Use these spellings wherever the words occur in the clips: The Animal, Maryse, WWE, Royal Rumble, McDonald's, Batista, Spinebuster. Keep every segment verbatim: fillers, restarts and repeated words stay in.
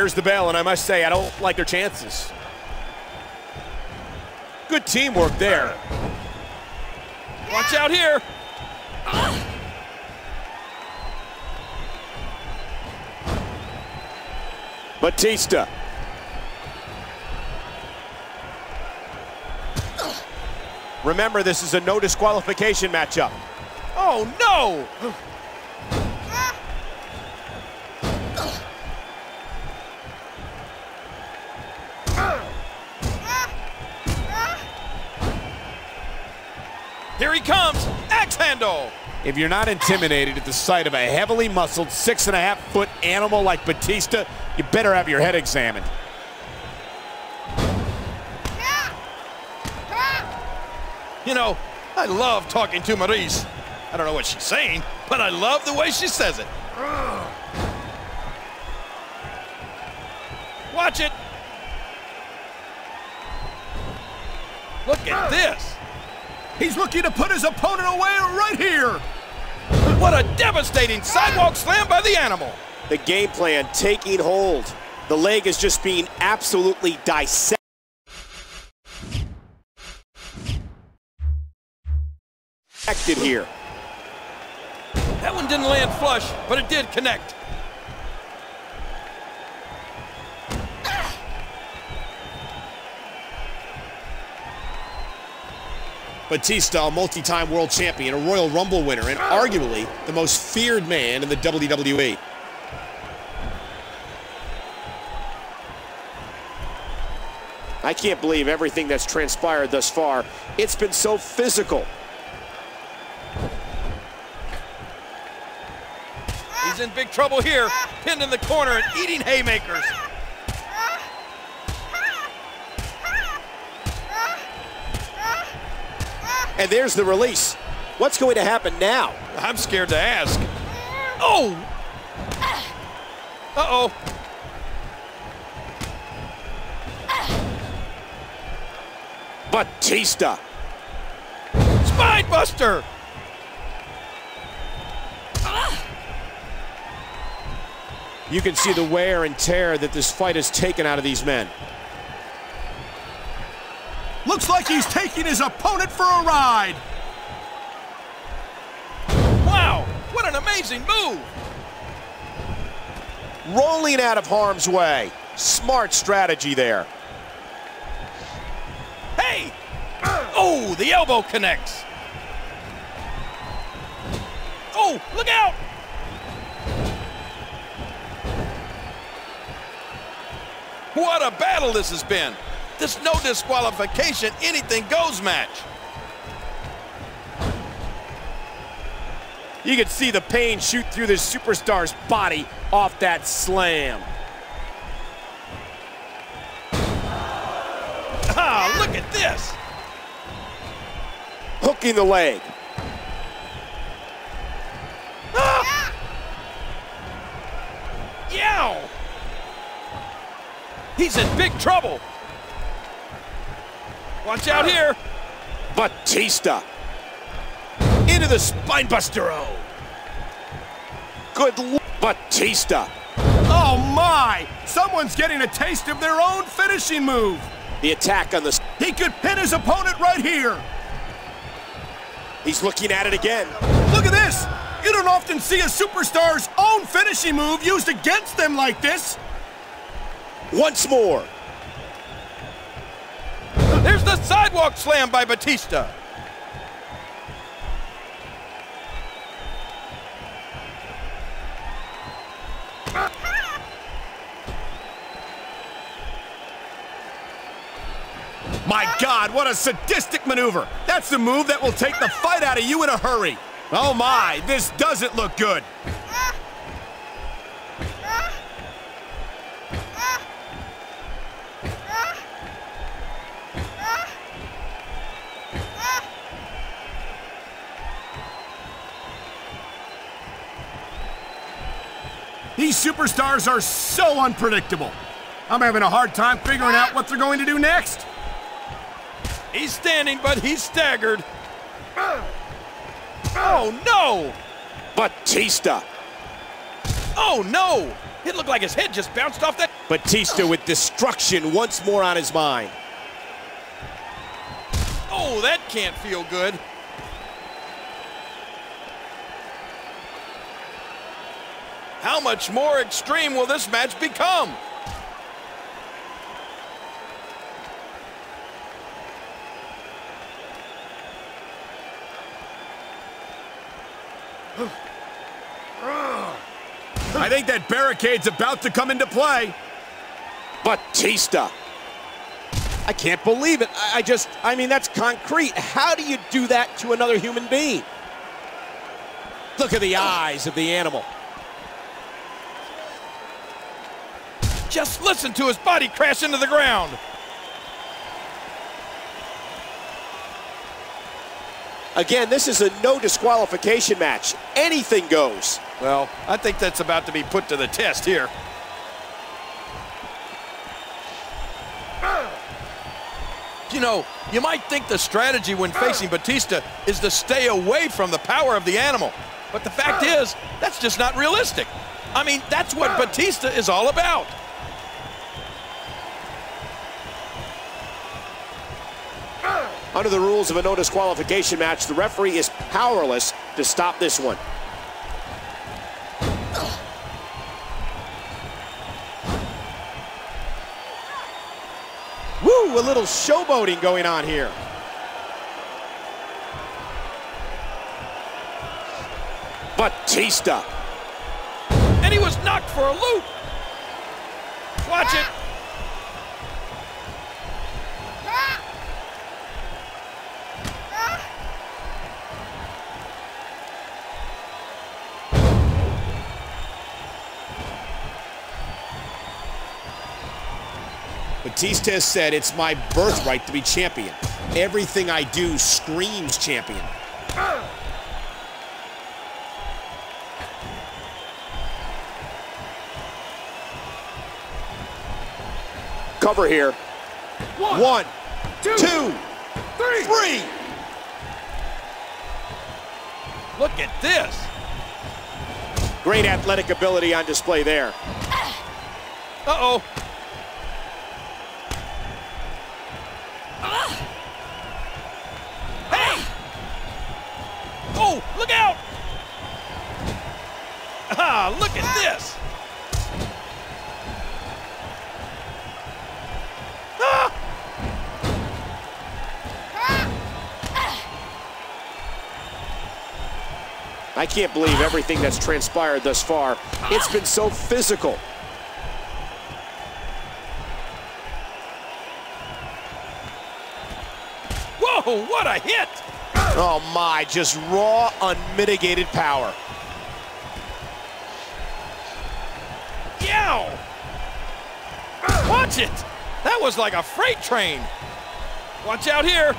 There's the bell, and I must say, I don't like their chances. Good teamwork there. Watch out here. Uh. Batista. Uh. Remember, this is a no disqualification matchup. Oh, no. Uh. Here he comes, axe handle. If you're not intimidated at the sight of a heavily muscled six and a half foot animal like Batista, you better have your head examined. You know, I love talking to Maryse. I don't know what she's saying, but I love the way she says it. Watch it. Look at this. He's looking to put his opponent away right here. What a devastating sidewalk slam by the animal. The game plan taking hold. The leg is just being absolutely dissected. Here. That one didn't land flush, but it did connect. Batista, a multi-time world champion, a Royal Rumble winner, and arguably the most feared man in the W W E. I can't believe everything that's transpired thus far. It's been so physical. He's in big trouble here, pinned in the corner and eating haymakers. And there's the release. What's going to happen now? I'm scared to ask. Oh! Uh-oh. Batista. Spinebuster! You can see the wear and tear that this fight has taken out of these men. Looks like he's taking his opponent for a ride. Wow, what an amazing move. Rolling out of harm's way. Smart strategy there. Hey! Oh, the elbow connects. Oh, look out! What a battle this has been. This no disqualification, anything goes match. You can see the pain shoot through this superstar's body off that slam. Ah, look at this. Hooking the leg. Ah! Yow! He's in big trouble. Watch out here. Batista. Into the Spinebuster. Oh. Good luck, Batista. Oh my, someone's getting a taste of their own finishing move. The attack on the... He could pin his opponent right here. He's looking at it again. Look at this. You don't often see a superstar's own finishing move used against them like this. Once more. There's the sidewalk slam by Batista. My God, what a sadistic maneuver. That's the move that will take the fight out of you in a hurry. Oh my, this doesn't look good. These superstars are so unpredictable. I'm having a hard time figuring out what they're going to do next. He's standing, but he's staggered. Oh, no! Batista. Oh, no! It looked like his head just bounced off that. Batista with destruction once more on his mind. Oh, that can't feel good. How much more extreme will this match become? I think that barricade's about to come into play. Batista. I can't believe it. I, I just, I mean, that's concrete. How do you do that to another human being? Look at the eyes of the animal. Just listen to his body crash into the ground. Again, this is a no disqualification match. Anything goes. Well, I think that's about to be put to the test here. You know, you might think the strategy when facing Batista is to stay away from the power of the animal. But the fact is, that's just not realistic. I mean, that's what Batista is all about. Under the rules of a no disqualification match, the referee is powerless to stop this one. Woo, a little showboating going on here. Batista. And he was knocked for a loop. Watch it. Batista has said, it's my birthright to be champion. Everything I do screams champion. Cover here. One, One two, two three. three. Look at this. Great athletic ability on display there. Uh-oh. Look out! Ah, look at this! Ah! I can't believe everything that's transpired thus far. It's been so physical. Whoa, what a hit! Oh my, just raw, unmitigated power. Yow! Watch it! That was like a freight train. Watch out here.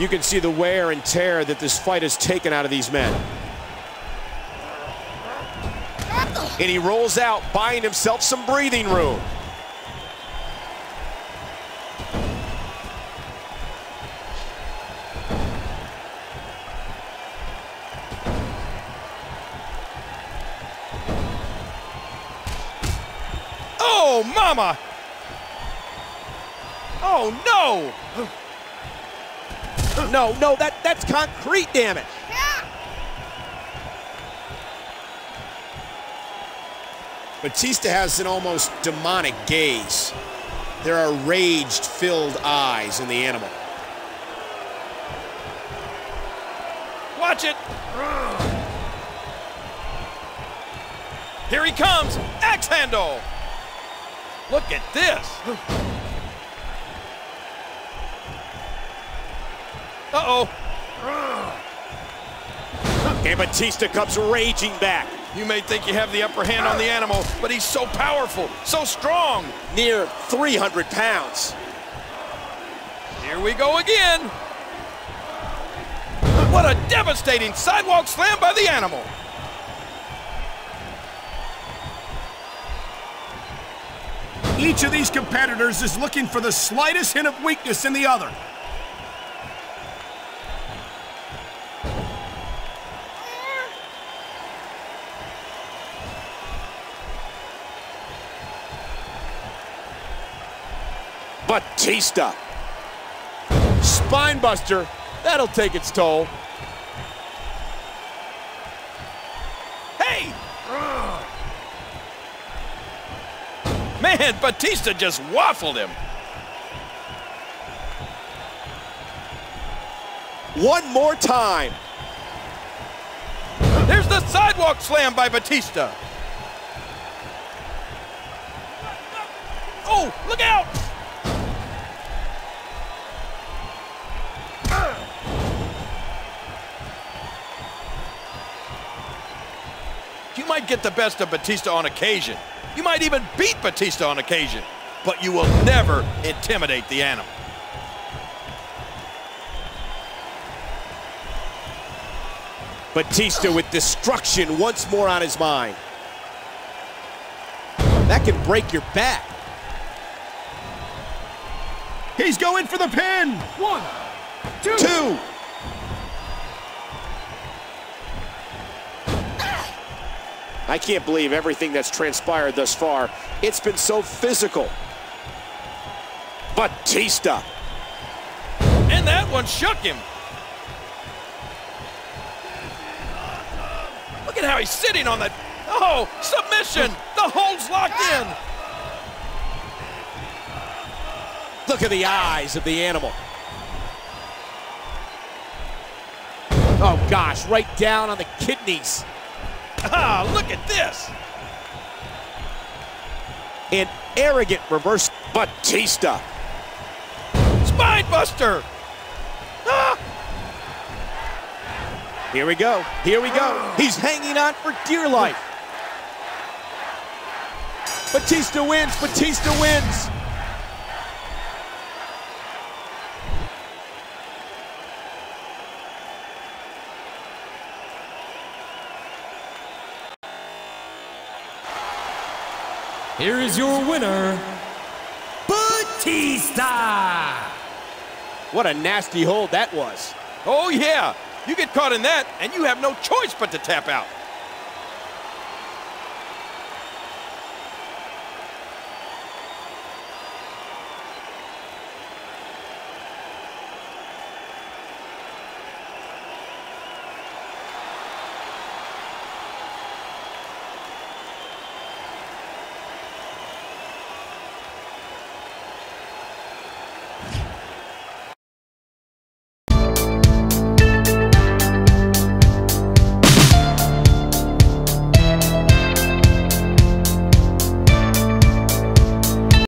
You can see the wear and tear that this fight has taken out of these men. And he rolls out, buying himself some breathing room. Oh, mama! Oh, no! No, no, that, that's concrete, damn it! Yeah. Batista has an almost demonic gaze. There are rage-filled eyes in the animal. Watch it! Here he comes! Axe handle! Look at this. Uh-oh. And Batista comes raging back. You may think you have the upper hand on the animal, but he's so powerful, so strong. Near three hundred pounds. Here we go again. What a devastating sidewalk slam by the animal. Each of these competitors is looking for the slightest hint of weakness in the other. Batista. Spinebuster, that'll take its toll. Hey! Man, Batista just waffled him. One more time. There's the sidewalk slam by Batista. Oh, look out! You might get the best of Batista on occasion. You might even beat Batista on occasion, but you will never intimidate the animal. Batista with destruction once more on his mind. That can break your back. He's going for the pin. One, two. two. I can't believe everything that's transpired thus far. It's been so physical. Batista. And that one shook him. Look at how he's sitting on that. Oh, submission. The hold's locked in. Look at the eyes of the animal. Oh, gosh, right down on the kidneys. Ah, look at this. An arrogant reverse Batista. Spinebuster. Ah! Here we go, here we go. He's hanging on for dear life. Batista wins, Batista wins. Here is your winner, Batista. What a nasty hold that was. Oh yeah. You get caught in that, and you have no choice but to tap out.